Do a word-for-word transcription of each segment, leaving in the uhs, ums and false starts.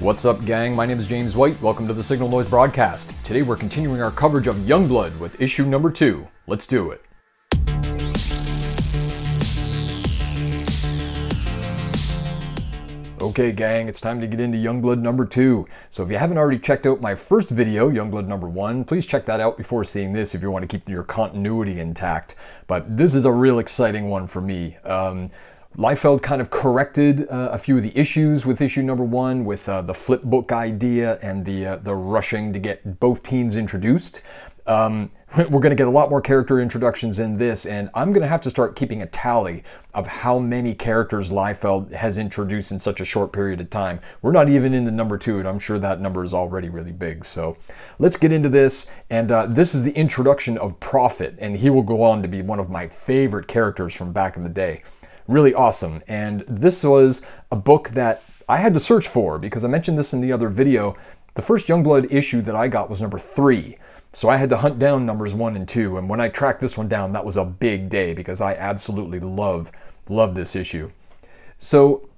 What's up, gang? My name is James White. Welcome to the Signal Noise Broadcast. Today we're continuing our coverage of Youngblood with issue number two. Let's do it. Okay, gang, it's time to get into Youngblood number two. So if you haven't already checked out my first video, Youngblood number one, please check that out before seeing this if you want to keep your continuity intact. But this is a real exciting one for me. Um, Liefeld kind of corrected uh, a few of the issues with issue number one, with uh, the flip book idea and the, uh, the rushing to get both teams introduced. Um, we're going to get a lot more character introductions in this, and I'm going to have to start keeping a tally of how many characters Liefeld has introduced in such a short period of time. We're not even into number two, and I'm sure that number is already really big. So let's get into this, and uh, this is the introduction of Prophet, and he will go on to be one of my favorite characters from back in the day. Really awesome, and this was a book that I had to search for, because I mentioned this in the other video. The first Youngblood issue that I got was number three. So I had to hunt down numbers one and two, and when I tracked this one down, that was a big day because I absolutely love, love this issue. So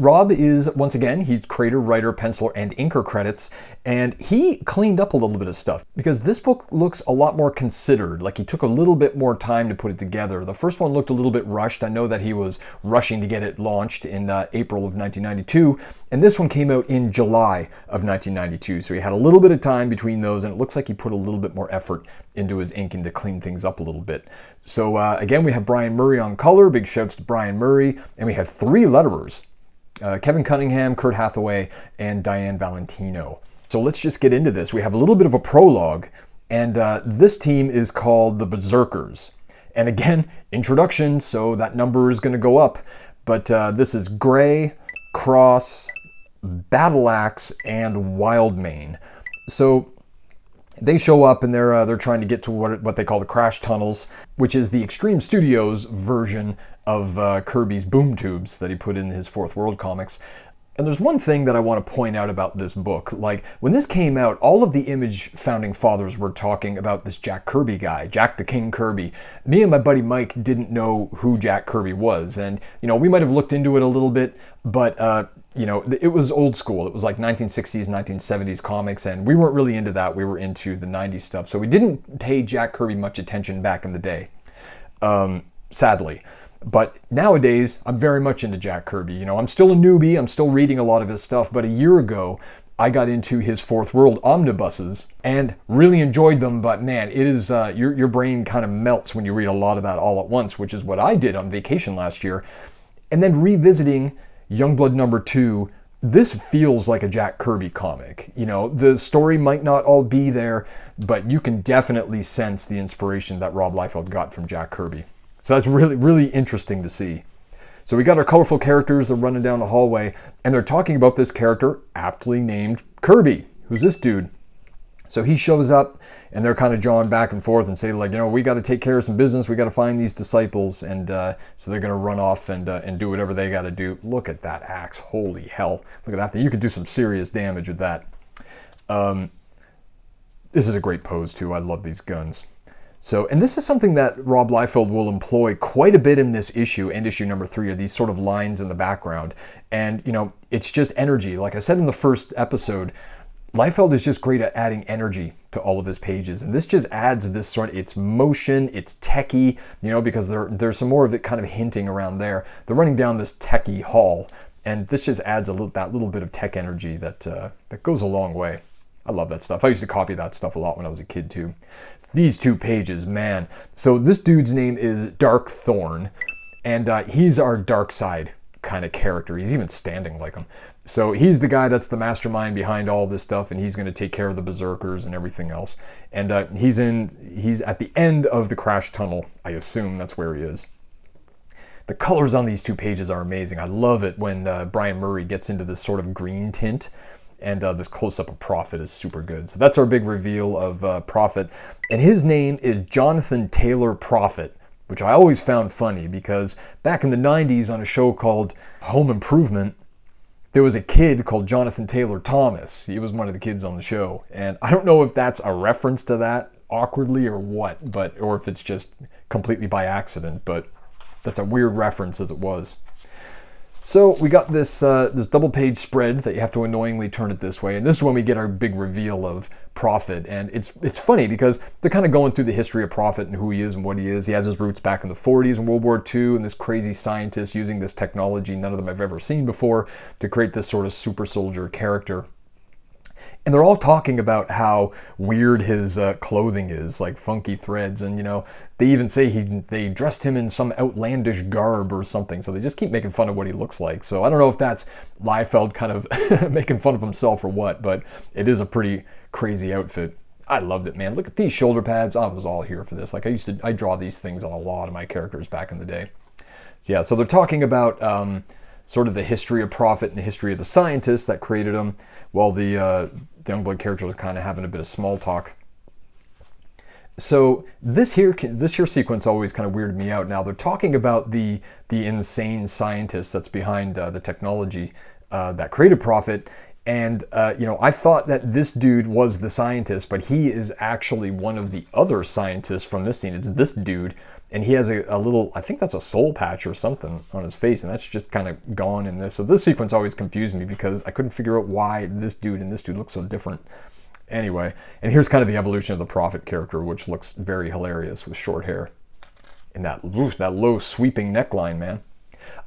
Rob is, once again, he's creator, writer, penciler, and inker credits, and he cleaned up a little bit of stuff because this book looks a lot more considered, like he took a little bit more time to put it together. The first one looked a little bit rushed. I know that he was rushing to get it launched in uh, April of nineteen ninety-two, and this one came out in July of nineteen ninety-two, so he had a little bit of time between those, and it looks like he put a little bit more effort into his ink and to clean things up a little bit. So uh, again, we have Brian Murray on color. Big shouts to Brian Murray, and we have three letterers. Uh, Kevin Cunningham, Kurt Hathaway, and Diane Valentino. So let's just get into this. We have a little bit of a prologue, and uh, this team is called the Berserkers. And again, introduction, so that number is going to go up. But uh, this is Gray, Cross, Battle Axe, and Wildmane. So they show up, and they're, uh, they're trying to get to what, what they call the Crash Tunnels, which is the Extreme Studios version of uh, Kirby's boom tubes that he put in his Fourth World comics. And there's one thing that I want to point out about this book. Like, when this came out, all of the Image founding fathers were talking about this Jack Kirby guy, Jack the King Kirby. Me and my buddy Mike didn't know who Jack Kirby was. And, you know, we might have looked into it a little bit, but, uh, you know, it was old school. It was like nineteen sixties, nineteen seventies comics, and we weren't really into that. We were into the nineties stuff. So we didn't pay Jack Kirby much attention back in the day, um, sadly. But nowadays, I'm very much into Jack Kirby. You know, I'm still a newbie. I'm still reading a lot of his stuff. But a year ago, I got into his Fourth World omnibuses and really enjoyed them. But man, it is uh, your, your brain kind of melts when you read a lot of that all at once, which is what I did on vacation last year. And then revisiting Youngblood number two, this feels like a Jack Kirby comic. You know, the story might not all be there, but you can definitely sense the inspiration that Rob Liefeld got from Jack Kirby. So that's really, really interesting to see. So we got our colorful characters. They're running down the hallway, and they're talking about this character aptly named Kirby, who's this dude. So he shows up, and they're kind of jawing back and forth and say, like, you know, we got to take care of some business. We got to find these disciples. And uh, so they're going to run off and, uh, and do whatever they got to do. Look at that axe. Holy hell. Look at that thing. You could do some serious damage with that. Um, this is a great pose, too. I love these guns. So, and this is something that Rob Liefeld will employ quite a bit in this issue, and issue number three are these sort of lines in the background. And, you know, it's just energy. Like I said in the first episode, Liefeld is just great at adding energy to all of his pages. And this just adds this sort of, it's motion, it's techie, you know, because there, there's some more of it kind of hinting around there. They're running down this techie hall, and this just adds a little, that little bit of tech energy that, uh, that goes a long way. I love that stuff. I used to copy that stuff a lot when I was a kid, too. These two pages, man. So this dude's name is Dark Thorn, and uh, he's our dark side kind of character. He's even standing like him. So he's the guy that's the mastermind behind all this stuff, and he's going to take care of the Berserkers and everything else. And uh, he's in. He's at the end of the Crash Tunnel. I assume that's where he is. The colors on these two pages are amazing. I love it when uh, Brian Murray gets into this sort of green tint. And uh, this close-up of Prophet is super good. So that's our big reveal of uh, Prophet. And his name is Jonathan Taylor Prophet, which I always found funny because back in the nineties on a show called Home Improvement, there was a kid called Jonathan Taylor Thomas. He was one of the kids on the show. And I don't know if that's a reference to that awkwardly or what, but or if it's just completely by accident, but that's a weird reference as it was. So we got this uh, this double page spread that you have to annoyingly turn it this way, and this is when we get our big reveal of Prophet. And it's it's funny because they're kind of going through the history of Prophet and who he is and what he is. He has his roots back in the forties in World War Two, and this crazy scientist using this technology none of them have ever seen before to create this sort of super soldier character. And they're all talking about how weird his uh, clothing is, like funky threads, and you know, they even say he they dressed him in some outlandish garb or something, so they just keep making fun of what he looks like. So I don't know if that's Liefeld kind of making fun of himself or what, but it is a pretty crazy outfit. I loved it, man. Look at these shoulder pads. I was all here for this. Like I used to, I draw these things on a lot of my characters back in the day. So yeah, so they're talking about um, sort of the history of Prophet and the history of the scientists that created him, while the, uh, the Youngblood characters are kind of having a bit of small talk. So this here, this here sequence always kind of weirded me out. Now they're talking about the, the insane scientist that's behind uh, the technology uh, that created Prophet. And, uh, you know, I thought that this dude was the scientist, but he is actually one of the other scientists from this scene. It's this dude, and he has a, a little, I think that's a soul patch or something on his face, and that's just kind of gone in this. So this sequence always confused me because I couldn't figure out why this dude and this dude look so different. Anyway, and here's kind of the evolution of the Prophet character, which looks very hilarious with short hair. And that, oof, that low sweeping neckline, man.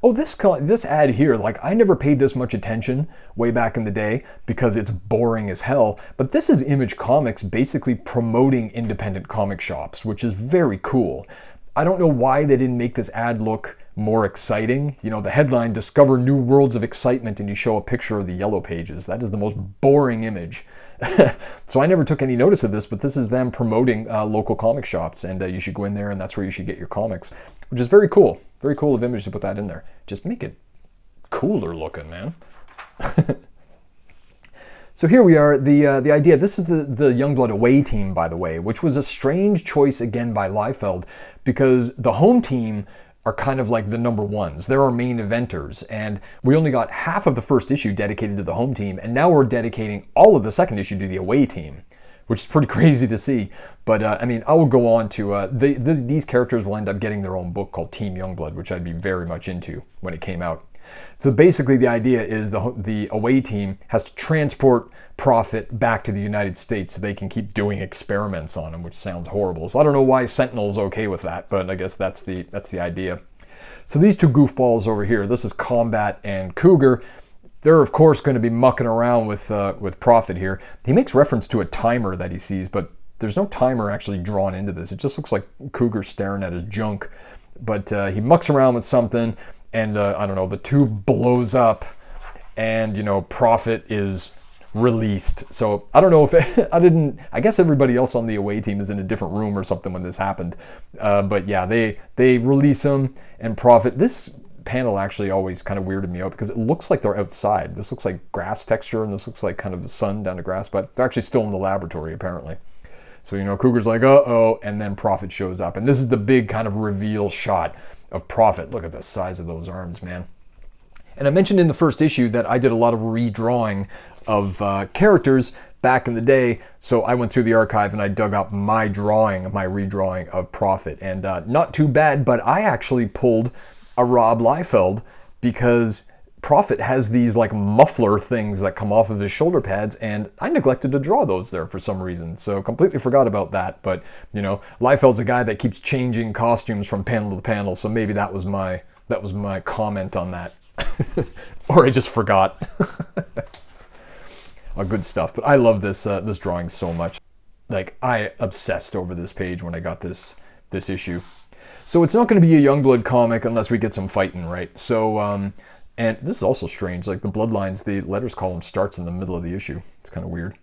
Oh, this this ad here, like I never paid this much attention way back in the day because it's boring as hell, but this is Image Comics basically promoting independent comic shops, which is very cool. I don't know why they didn't make this ad look more exciting. You know, the headline, "Discover New Worlds of Excitement," and you show a picture of the yellow pages. That is the most boring image. So I never took any notice of this, but this is them promoting uh, local comic shops, and uh, you should go in there, and that's where you should get your comics, which is very cool. Very cool of Image to put that in there. Just make it cooler looking, man. So here we are, the uh, the idea, this is the, the Youngblood away team, by the way, which was a strange choice again by Liefeld, because the home team are kind of like the number ones. They're our main eventers, and we only got half of the first issue dedicated to the home team, and now we're dedicating all of the second issue to the away team, which is pretty crazy to see. But uh, I mean, I will go on to, uh, they, this, these characters will end up getting their own book called Team Youngblood, which I'd be very much into when it came out. So basically the idea is the, the away team has to transport Prophet back to the United States so they can keep doing experiments on him, which sounds horrible. So I don't know why Sentinel's okay with that, but I guess that's the, that's the idea. So these two goofballs over here, this is Combat and Cougar. They're of course going to be mucking around with, uh, with Prophet here. He makes reference to a timer that he sees, but there's no timer actually drawn into this. It just looks like Cougar staring at his junk. But uh, he mucks around with something, and uh, I don't know, the tube blows up, and you know, Prophet is released. So I don't know if it, I didn't, I guess everybody else on the away team is in a different room or something when this happened. Uh, but yeah, they, they release him, and Prophet, this panel actually always kind of weirded me out because it looks like they're outside. This looks like grass texture, and this looks like kind of the sun down to grass, but they're actually still in the laboratory apparently. So, you know, Cougar's like, uh-oh, and then Prophet shows up, and this is the big kind of reveal shot of Prophet. Look at the size of those arms, man. And I mentioned in the first issue that I did a lot of redrawing of uh, characters back in the day, so I went through the archive and I dug up my drawing, my redrawing of Prophet, and uh, not too bad, but I actually pulled a Rob Liefeld because Prophet has these like muffler things that come off of his shoulder pads, and I neglected to draw those there for some reason, so completely forgot about that. But you know, Liefeld's a guy that keeps changing costumes from panel to panel, so maybe that was my that was my comment on that. Or I just forgot. Oh, good stuff. But I love this uh, this drawing so much. Like, I obsessed over this page when I got this this issue. So it's not going to be a Youngblood comic unless we get some fighting, right? So. Um, And this is also strange, like the bloodlines, the letters column starts in the middle of the issue. It's kind of weird.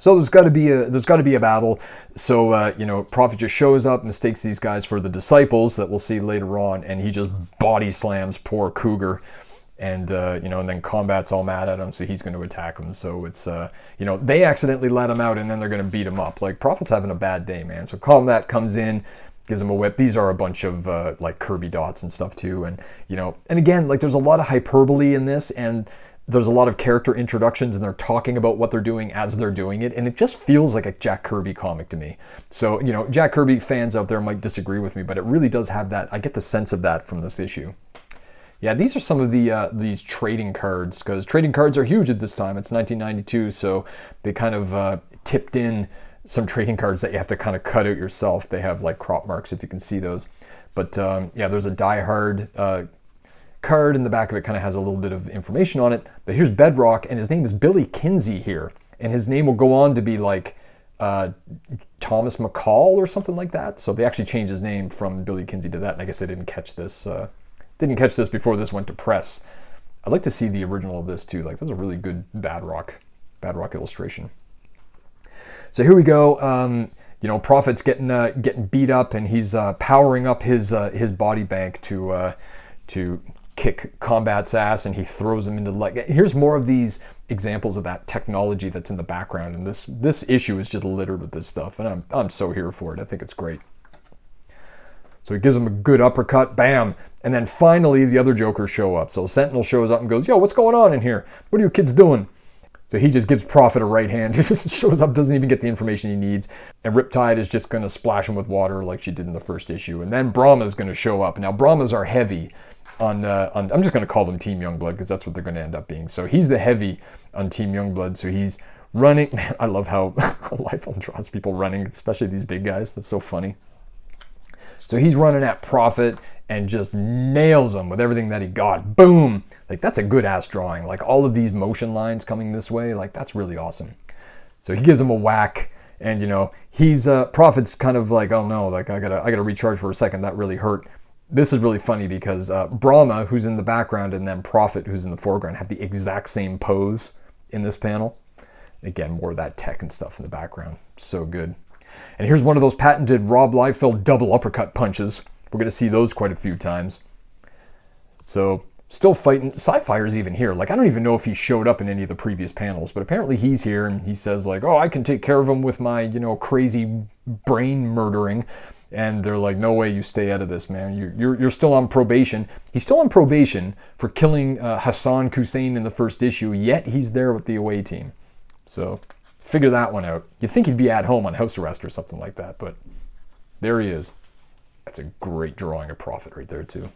So there's got to be a there's got to be a battle. So uh, you know, Prophet just shows up, mistakes these guys for the disciples that we'll see later on, and he just body slams poor Cougar, and uh, you know, and then Combat's all mad at him, so he's going to attack him. So it's uh, you know, they accidentally let him out, and then they're going to beat him up. Like, Prophet's having a bad day, man. So Combat comes in, gives him a whip. These are a bunch of uh, like Kirby dots and stuff too, and you know, and again, like, there's a lot of hyperbole in this, and there's a lot of character introductions, and they're talking about what they're doing as they're doing it, and it just feels like a Jack Kirby comic to me. So you know, Jack Kirby fans out there might disagree with me, but it really does have that, I get the sense of that from this issue. Yeah, these are some of the uh, these trading cards, because trading cards are huge at this time. It's nineteen ninety-two, so they kind of uh, tipped in some trading cards that you have to kind of cut out yourself. They have like crop marks, if you can see those. But um, yeah, there's a Die Hard uh, card in the back of it, kind of has a little bit of information on it. But here's Bedrock, and his name is Billy Kinsey here. And his name will go on to be like uh, Thomas McCall or something like that. So they actually changed his name from Billy Kinsey to that. And I guess they didn't catch this uh, didn't catch this before this went to press. I'd like to see the original of this too. Like, that's a really good Badrock, Badrock illustration. So here we go. Um, you know, Prophet's getting uh, getting beat up, and he's uh, powering up his uh, his body bank to uh, to kick Combat's ass, and he throws him into the leg. Here's more of these examples of that technology that's in the background, and this this issue is just littered with this stuff, and I'm I'm so here for it. I think it's great. So he gives him a good uppercut, bam, and then finally the other Jokers show up. So Sentinel shows up and goes, "Yo, what's going on in here? What are you kids doing?" So he just gives Prophet a right hand, shows up, doesn't even get the information he needs. And Riptide is just going to splash him with water like she did in the first issue. And then Brahma's going to show up. Now, Brahmas are heavy on, uh, on I'm just going to call them Team Youngblood, because that's what they're going to end up being. So he's the heavy on Team Youngblood. So he's running. Man, I love how Liefeld draws people running, especially these big guys. That's so funny. So he's running at Prophet and just nails him with everything that he got. Boom! Like, that's a good-ass drawing. Like, all of these motion lines coming this way, like, that's really awesome. So he gives him a whack, and, you know, he's, uh, Prophet's kind of like, oh no, like, I gotta, I gotta recharge for a second, that really hurt. This is really funny because uh, Brahma, who's in the background, and then Prophet, who's in the foreground, have the exact same pose in this panel. Again, more of that tech and stuff in the background. So good. And here's one of those patented Rob Liefeld double uppercut punches. We're going to see those quite a few times. So, still fighting. Sci-Fire's even here. Like, I don't even know if he showed up in any of the previous panels, but apparently he's here, and he says, like, oh, I can take care of him with my, you know, crazy brain murdering. And they're like, no way, you stay out of this, man. You're, you're, you're still on probation. He's still on probation for killing uh, Hassan Hussein in the first issue, yet he's there with the away team. So, figure that one out. You'd think he'd be at home on house arrest or something like that, but there he is. That's a great drawing of Prophet right there too.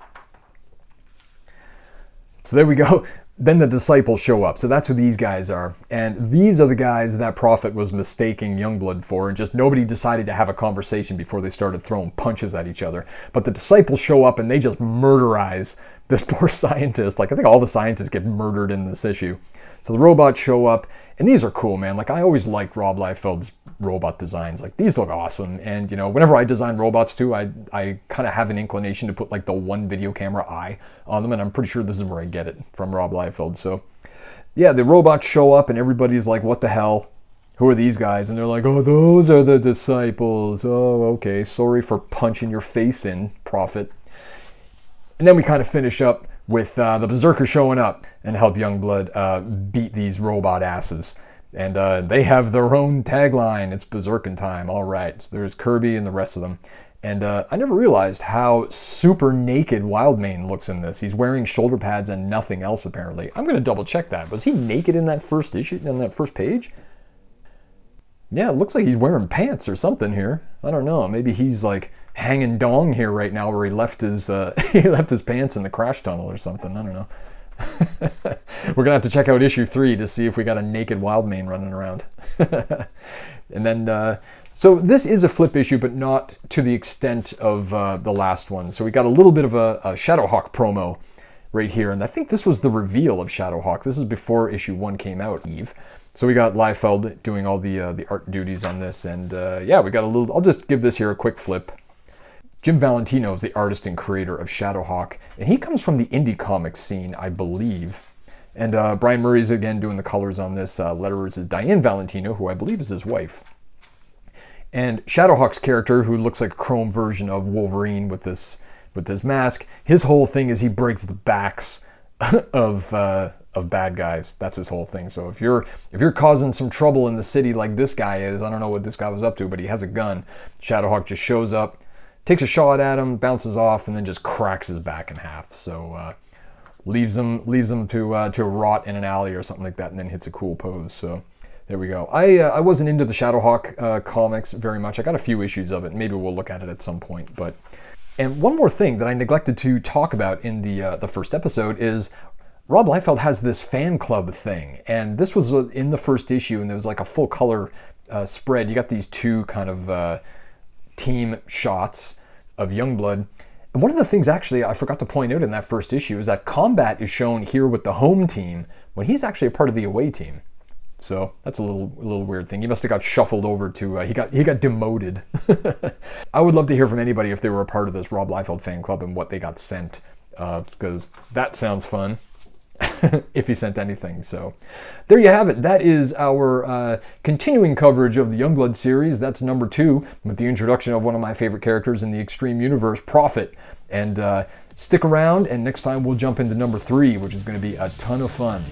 So there we go. Then the disciples show up. So that's who these guys are. And these are the guys that Prophet was mistaking Youngblood for, and just nobody decided to have a conversation before they started throwing punches at each other. But the disciples show up and they just murderize this poor scientist. Like, I think all the scientists get murdered in this issue. So the robots show up, and these are cool, man. Like, I always liked Rob Liefeld's robot designs. Like, these look awesome. And, you know, whenever I design robots too, I, I kind of have an inclination to put like the one video camera eye on them, and I'm pretty sure this is where I get it from, Rob Liefeld. So yeah, the robots show up and everybody's like, what the hell? Who are these guys? And they're like, oh, those are the disciples. Oh, okay. Sorry for punching your face in, Prophet. And then we kind of finish up with uh, the Berserker showing up and help Youngblood uh, beat these robot asses. And uh, they have their own tagline. It's Berserkin' time. All right. So there's Kirby and the rest of them. And uh, I never realized how super naked Wildmane looks in this. He's wearing shoulder pads and nothing else, apparently. I'm going to double check that. Was he naked in that first issue, in that first page? Yeah, it looks like he's wearing pants or something here. I don't know. Maybe he's like hanging dong here right now, where he left his uh, he left his pants in the crash tunnel or something. I don't know. We're gonna have to check out issue three to see if we got a naked Wildmane running around. And then uh, so this is a flip issue, but not to the extent of uh, the last one. So we got a little bit of a, a Shadowhawk promo right here, and I think this was the reveal of Shadowhawk. This is before issue one came out, Eve. So we got Liefeld doing all the uh, the art duties on this, and uh, yeah, we got a little. I'll just give this here a quick flip. Jim Valentino is the artist and creator of Shadowhawk, and he comes from the indie comics scene, I believe. And uh, Brian Murray is again doing the colors on this. Uh, letterers is Diane Valentino, who I believe is his wife. And Shadowhawk's character, who looks like a chrome version of Wolverine with this with this mask, his whole thing is he breaks the backs of. Uh, of bad guys. That's his whole thing. So if you're if you're causing some trouble in the city like this guy is, I don't know what this guy was up to, but he has a gun. Shadowhawk just shows up, takes a shot at him, bounces off, and then just cracks his back in half. So uh, leaves him leaves him to uh, to rot in an alley or something like that, and then hits a cool pose. So there we go. I uh, I wasn't into the Shadowhawk uh, comics very much. I got a few issues of it. Maybe we'll look at it at some point, but And one more thing that I neglected to talk about in the uh, the first episode is Rob Liefeld has this fan club thing, and this was in the first issue, and there was like a full color uh, spread. You got these two kind of uh, team shots of Youngblood. And one of the things actually I forgot to point out in that first issue is that Combat is shown here with the home team when he's actually a part of the away team. So that's a little a little weird thing. He must have got shuffled over to, uh, he got he got demoted. I would love to hear from anybody if they were a part of this Rob Liefeld fan club and what they got sent, because uh, that sounds fun, if he sent anything. So there you have it. That is our uh, continuing coverage of the Youngblood series. That's number two, with the introduction of one of my favorite characters in the Extreme Universe, Prophet. And uh, stick around, and next time we'll jump into number three, which is going to be a ton of fun.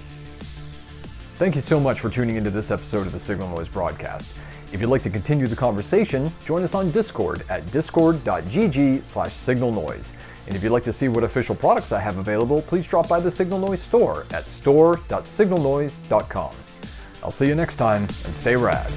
Thank you so much for tuning into this episode of the Signal Noise Broadcast. If you'd like to continue the conversation, join us on Discord at discord dot g g slash signal noise. And if you'd like to see what official products I have available, please drop by the Signal Noise store at store dot signal noise dot com. I'll see you next time, and stay rad.